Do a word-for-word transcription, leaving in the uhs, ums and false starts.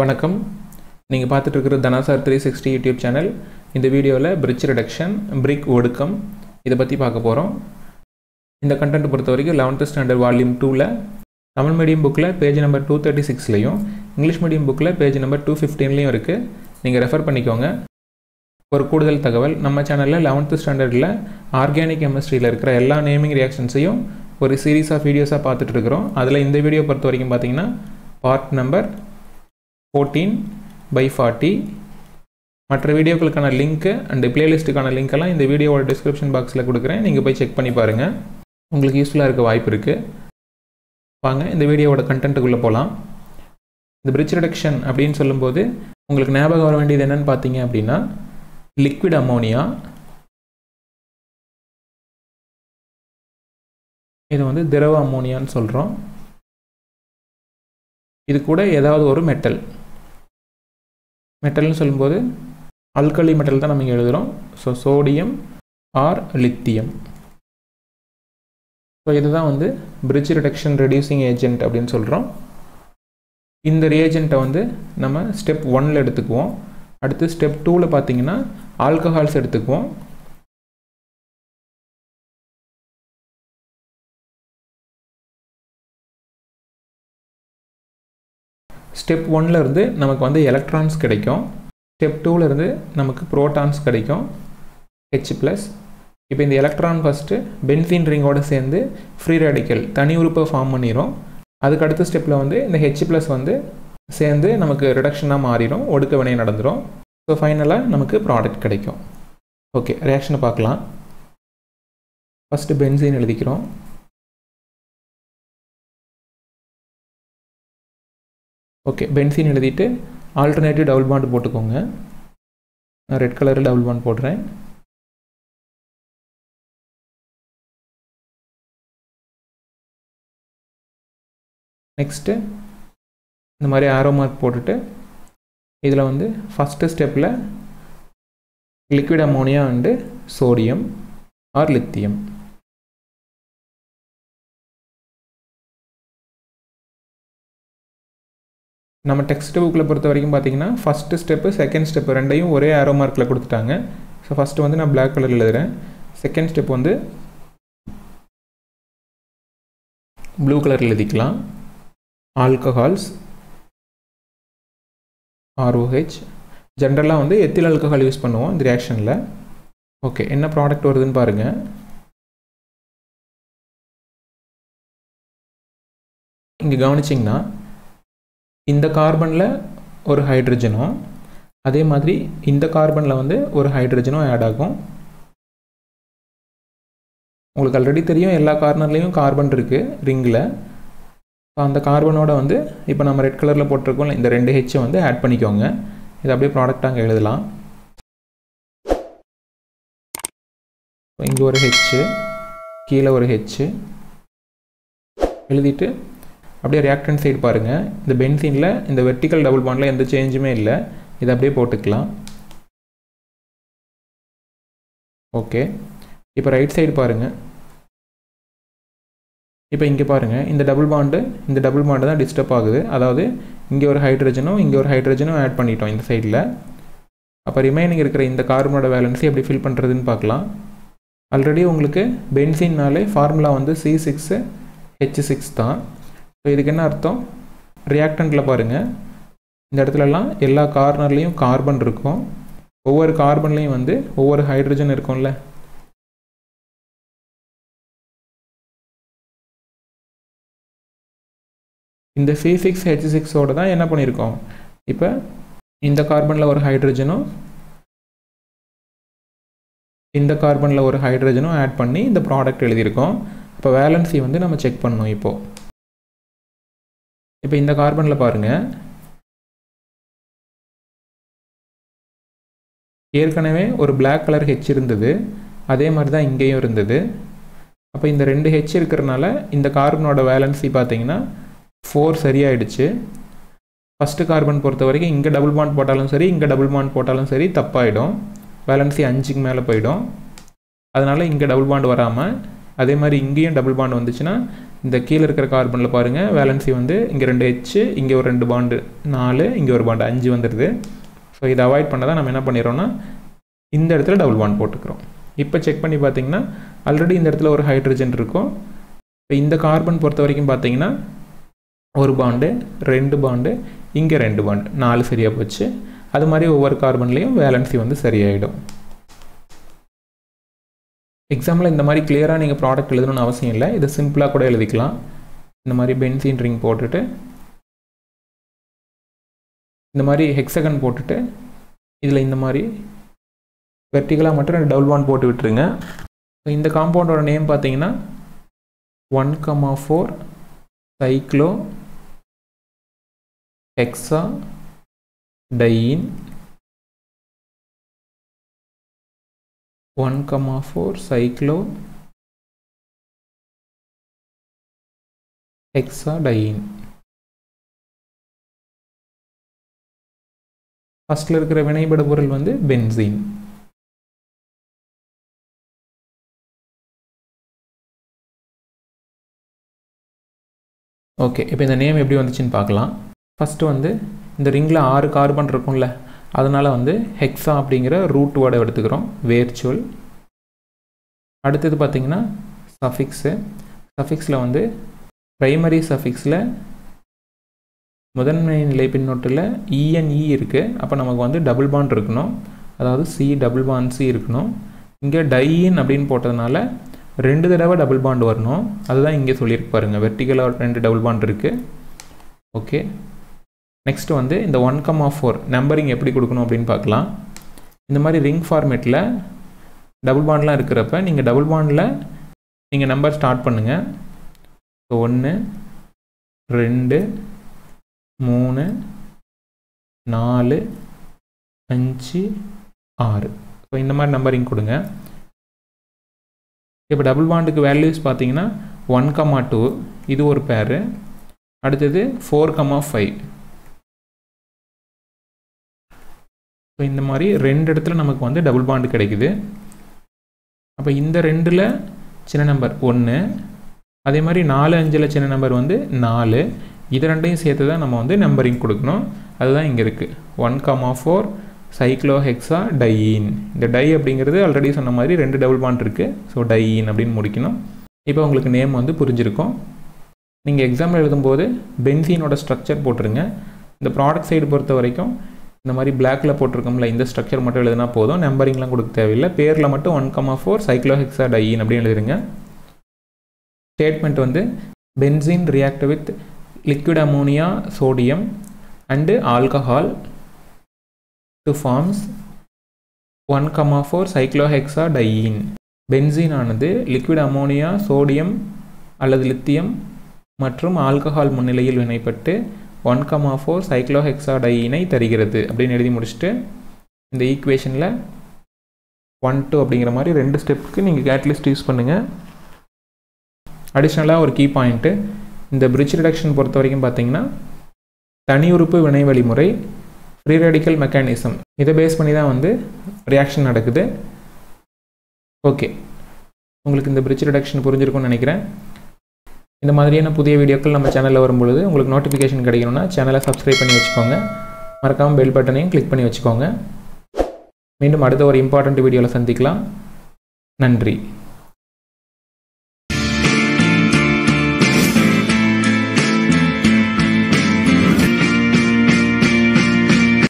வணக்கம் நீங்க பார்த்துட்டு இருக்கிறது தனாசார் three sixty YouTube சேனல் இந்த வீடியோல bridge reduction brick ஒடுக்கம் இத பத்தி பார்க்க போறோம் இந்த கண்டென்ட் பொறுத்தவரைக்கும் eleventh standard volume two ல தமிழ் மீடியம் bookல page number two thirty-six லயும் இங்கிலீஷ் மீடியம் bookல page number two fifteen லயும் இருக்கு நீங்க ரெஃபர் பண்ணிக்கோங்க ஒரு கூடுதல் தகவல் நம்ம சேனல்ல eleventh standard ல organic chemistry ல இருக்கிற எல்லா நேமிங் ரியாக்ஷன்ஸையும் ஒரு series of videos ஆ பார்த்துட்டு இருக்கோம் அதுல இந்த வீடியோ பொறுத்தவரைக்கும் பாத்தீங்கன்னா part number fourteen by forty மற்ற வீடியோக்களுக்கான லிங்க் அண்ட் பிளேலிஸ்ட்கான லிங்க் எல்லாம் இந்த வீடியோவோட டிஸ்கிரிப்ஷன் பாக்ஸ்ல கொடுக்கிறேன் நீங்க போய் செக் பண்ணி பாருங்க உங்களுக்கு யூஸ்ஃபுல்லா இருக்க வாய்ப்பு இருக்கு வாங்க இந்த வீடியோவோட கண்டென்ட்க்குள்ள போலாம் இந்த பிரிட்ஜ் ரிடக்ஷன் அப்படினு சொல்லும்போது உங்களுக்கு ஞாபகம் வர வேண்டியது என்னன்னு பாத்தீங்க அப்படினா லிக்விட் அமோனியா இது வந்து திரவ அமோனியான்னு சொல்றோம் இது கூட ஏதாவது ஒரு மெட்டல் மெட்டல்னு சொல்லும்போது ஆல்கலி மெட்டல் தான் நம்ம எழுதுறோம் so sodium or lithium so இதுதான் வந்து bridge reduction reducing agent அப்படினு சொல்றோம் இந்த ரியேஜென்ட்ட வந்து நம்ம ஸ்டெப் one ல எடுத்துக்குவோம் அடுத்து ஸ்டெப் two ல பாத்தீங்கன்னா ஆல்கஹால்ஸ் எடுத்துக்குவோம் Step one ல இருந்து நமக்கு வந்து எலக்ட்ரான்ஸ் கிடைக்கும் Step two ல இருந்து நமக்கு புரோட்டான்ஸ் கிடைக்கும் H+ இப்போ இந்த எலக்ட்ரான் ஃபர்ஸ்ட் பென்சீன் ரிங்கோட சேர்ந்து ஃப்ரீ ரேடிக்கல் தனி உறுப்பை ஃபார்ம் பண்ணிரும் அதுக்கு அடுத்த ஸ்டெப்ல வந்து இந்த H+ வந்து சேர்ந்து நமக்கு ரிடக்ஷனா மாறிரும் ஒடுக்க வினை நடந்துரும் சோ ஃபைனலா நமக்கு ப்ராடக்ட் கிடைக்கும் ஓகே ரியாக்ஷனை பார்க்கலாம் ஃபர்ஸ்ட் பென்சீன் எழுதிக்கிறோம் ओके बेंजीन எழுதிட்டு ஆல்டர்னேட்டிவ் டபுள் பாண்ட் போட்டுக்கோங்க நான் ரெட் கலர்ல டபுள் பாண்ட் போடுறேன் நெக்ஸ்ட் இந்த மாதிரி ஆரோ மார்க் போட்டுட்டு இதல வந்து ஃபர்ஸ்ட் ஸ்டெப்ல liquid ammonia and sodium or lithium நம்ம டெக்ஸ்ட் புக்ல பொறுத்த வரைக்கும் பாத்தீங்கன்னா ஃபர்ஸ்ட் ஸ்டெப் செகண்ட் ஸ்டெப் ரெண்டையும் ஒரே ஆரோ மார்க்ல கொடுத்துட்டாங்க சோ ஃபர்ஸ்ட் வந்து நான் Black கலர்ல எழுதுறேன் செகண்ட் ஸ்டெப் வந்து Blue கலர்ல எழுதிக்கலாம் ஆல்கஹால்ஸ் ROH ஜெனரலா வந்து எத்தில் ஆல்கஹால் யூஸ் பண்ணுவோம் இந்த ரியாக்ஷன்ல ஓகே என்ன ப்ராடக்ட் வருதுன்னு பாருங்க இங்க கவனிச்சீங்கன்னா இந்த கார்பன்ல ஒரு ஹைட்ரஜனும் அதே மாதிரி இந்த கார்பன்ல வந்து ஒரு ஹைட்ரஜனும் ஆட் ஆகும் உங்களுக்கு ஆல்ரெடி தெரியும் எல்லா கார்னர்லயும் கார்பன் இருக்கு ரிங்ல அந்த கார்பனோட வந்து இப்போ நம்ம ரெட் கலர்ல போட்டுருக்கோம்ல இந்த ரெண்டு H வந்து ஆட் பண்ணிக்கோங்க இது அப்படியே ப்ராடக்ட் ஆங்க எழுதலாம் இங்க ஒரு H கீழ ஒரு H எழுதிட்டு அப்படியே ரியாக்டன்ட் சைடு பாருங்க இந்த பென்சீன்ல இந்த வெர்டிகல் டபுள் பாண்ட்ல எந்த சேஞ்சுமே இல்ல இத அப்படியே போட்டுக்கலாம் ஓகே இப்போ ரைட் சைடு பாருங்க இப்போ இங்க பாருங்க இந்த டபுள் பாண்ட் இந்த டபுள் பாண்ட் தான் டிஸ்டர்ப் ஆகுது அதாவது இங்க ஒரு ஹைட்ரஜனும் இங்க ஒரு ஹைட்ரஜனும் ஆட் பண்ணிட்டோம் இந்த சைடுல அப்ப ரிமைனிங் இருக்கிற இந்த கார்பனோட வேலன்ஸ் எப்படி ஃபில் பண்றதுன்னு பார்க்கலாம் ஆல்ரெடி உங்களுக்கு பென்சீன்னாலே ஃபார்முலா வந்து C six H six தான் तो இதுக்கு என்ன அர்த்தம் ரியாக்டன்ட்ல பாருங்க இந்த இடத்துல எல்லாம் எல்லா கார்னர்லயும் கார்பன் இருக்கும் ஒவ்வொரு கார்பன்லயும் வந்து ஒவ்வொரு ஹைட்ரஜன் இருக்கும்ல இந்த C six H six ஓட தான் என்ன பண்ணிருக்கோம் இப்போ இந்த கார்பன்ல ஒரு ஹைட்ரஜனும் இந்த கார்பன்ல ஒரு ஹைட்ரஜனும் ஆட் பண்ணி இந்த ப்ராடக்ட் எழுதி இருக்கோம் அப்ப வேலன்சி வந்து நம்ம செக் பண்ணனும் இப்போ இப்போ இந்த கார்பன்ல பாருங்க ஏற்கனவே ஒரு Black கலர் H இருந்தது அதே மாதிரி தான் இங்கேயும் இருந்தது அப்ப இந்த ரெண்டு H இருக்கறனால இந்த கார்பனோட வேலன்சி பாத்தீங்கன்னா four சரியாயிடுச்சு ஃபர்ஸ்ட் கார்பன் பொறுத்த வரைக்கும் இங்க டபுள் பாண்ட் போட்டாலும் சரி இங்க டபுள் பாண்ட் போட்டாலும் சரி தப்பாயிடும் வேலன்சி five க்கு மேல போய்டும் அதனால இங்க டபுள் பாண்ட் வராம அதே மாதிரி இங்கேயும் டபுள் பாண்ட் வந்துச்சுனா இந்த கீழ இருக்கிற கார்பன்ல பாருங்க வேலன்சி வந்து இங்க ரெண்டு H இங்க ஒரு ரெண்டு பாண்ட் நாலு இங்க ஒரு பாண்ட் அஞ்சு வந்திருது சோ இத அவாய்ட் பண்ணதா நாம என்ன பண்ணிரோம்னா இந்த இடத்துல டபுள் பாண்ட் போட்டுக்கறோம் இப்போ செக் பண்ணி பாத்தீங்கன்னா ஆல்ரெடி இந்த இடத்துல ஒரு ஹைட்ரஜன் இருக்கும் இந்த கார்பன் பொறுத்த வரைக்கும் பாத்தீங்கன்னா ஒரு பாண்ட் ரெண்டு பாண்ட் இங்க ரெண்டு பாண்ட் நாலு சரியா போச்சு அது மாதிரி ஒவ்வொரு கார்பன்லயும் வேலன்சி வந்து சரியாயிடும் एग्जाम இந்த மாதிரி கிளியரா நீங்க ப்ராடக்ட் எழுதணும்னு அவசியம் இல்ல இது சிம்பிளா கூட எழுதிக்கலாம் இந்த மாதிரி பென்சீன் ரிங் போட்டுட்டு இந்த மாதிரி ஹெக்ஸாகன் போட்டுட்டு இதுல இந்த மாதிரி வெர்டிகலா மட்டும் டபுள் பாண்ட் போட்டு விட்டுருங்க சோ இந்த காம்பவுண்டோட நேம் பாத்தீங்கன்னா one comma four cyclohexadiene one comma four cyclo hexadiene first la irukra vinaipada porul vande benzene okay ipo indha name eppadi vanduchu nu paakalam first vande indha ring la six carbon irukum la அதனால வந்து hexa அப்படிங்கற root word எடுத்துக்கறோம் virtual அடுத்து பாத்தீங்கன்னா suffix சஃபிக்ஸ்ல வந்து primary சஃபிக்ஸ்ல முதன்மை நிலை பின்னொட்டுல ene இருக்கு அப்ப நமக்கு வந்து டபுள் பாண்ட் இருக்கணும் அதாவது c டபுள் பாண்ட் c இருக்கணும் இங்க டையீன் அப்படினு போட்டதனால ரெண்டு தடவை டபுள் பாண்ட் வரணும் அதுதான் இங்க சொல்லிருக்கு பாருங்க வெர்டிகலா ரெண்டு டபுள் பாண்ட் இருக்கு ஓகே नेक्स्ट வந்து இந்த one comma four நம்பரிங் எப்படி கொடுக்கணும் அப்படினு பார்க்கலாம் இந்த மாதிரி ரிங் ஃபார்மட்ல டபுள் பாண்ட்லாம் இருக்குறப்ப நீங்க டபுள் பாண்ட்ல நீங்க நம்பர் ஸ்டார்ட் பண்ணுங்க so one two three four five six so இந்த மாதிரி நம்பரிங் கொடுங்க இப்போ டபுள் பாண்ட்க்கு வேல்யூஸ் பாத்தீங்கன்னா one comma two இது ஒரு pair அடுத்து four comma five சோ இந்த மாதிரி ரெண்டு இடத்துல நமக்கு வந்து டபுள் பாண்ட் கிடைக்குது அப்ப இந்த ரெண்டுல சின்ன நம்பர் one அதே மாதிரி four five ல சின்ன நம்பர் வந்து four இது ரெண்டையும் சேர்த்து தான் நம்ம வந்து நம்பரிங் கொடுக்கணும் அதுதான் இங்க இருக்கு one comma four சைக்ளோஹெக்ஸாடையீன் இந்த டை அப்படிங்கிறது ஆல்ரெடி சொன்ன மாதிரி ரெண்டு டபுள் பாண்ட் இருக்கு சோ டையீன் அப்படினு முடிக்கணும் இப்போ உங்களுக்கு நேம் வந்து புரிஞ்சிருக்கும் நீங்க எக்ஸாம்ல எழுதும்போது பென்சீனோட ஸ்ட்ரக்சர் போட்டுருங்க இந்த ப்ராடக்ட் சைடு பொறுத்த வரைக்கும் இந்த மாதிரி black ல போட்டுருக்கோம்ல இந்த ஸ்ட்ரக்சர் மட்டும் எழுதுனா போதும் நம்பரிங்லாம் கொடுக்க தேவையில்லை பேர்ல மட்டும் one comma four சைக்ளோஹெக்ஸாடையீன் அப்படி எழுதுறீங்க ஸ்டேட்மென்ட் வந்து benzene react with liquid ammonia sodium and alcohol to forms one comma four cyclohexadiene benzene ஆனது liquid ammonia sodium அல்லது lithium மற்றும் alcohol முன்னிலையில் வினைப்பட்டு one comma four சைக்ளோஹெக்ஸாடையீனை தருகிறது அப்படினு எழுதி முடிச்சிட்டு இந்த ஈக்குவேஷன்ல one two அப்படிங்கற மாதிரி ரெண்டு ஸ்டெப்க்கு நீங்க கேட்டலிஸ்ட் யூஸ் பண்ணுங்க அடிஷனலா ஒரு கீ பாயிண்ட் இந்த பிரிட்ஜ் ரிடக்ஷன் பொறுத்த வரைக்கும் பாத்தீங்கன்னா தனி உறுப்பு வினை வழிமுறை ஃப்ரீ ரேடிக்கல் மெக்கானிசம் இத பேஸ் பண்ணி தான் வந்து ரியாக்ஷன் நடக்குது ஓகே உங்களுக்கு இந்த பிரிட்ஜ் ரிடக்ஷன் புரிஞ்சிருக்கும்னு நினைக்கிறேன் இந்த மாதிரியான புதிய வீடியோக்கள் நம்ம சேனல்ல வரும்போது உங்களுக்கு நோட்டிபிகேஷன் கிடைக்கணும்னா சேனலை சப்ஸ்கிரைப் பண்ணி வச்சுக்கோங்க மறக்காம பெல் பட்டனையும் கிளிக் பண்ணி வச்சுக்கோங்க மீண்டும் அடுத்த ஒரு இம்பார்ட்டன்ட் வீடியோல சந்திக்கலாம் நன்றி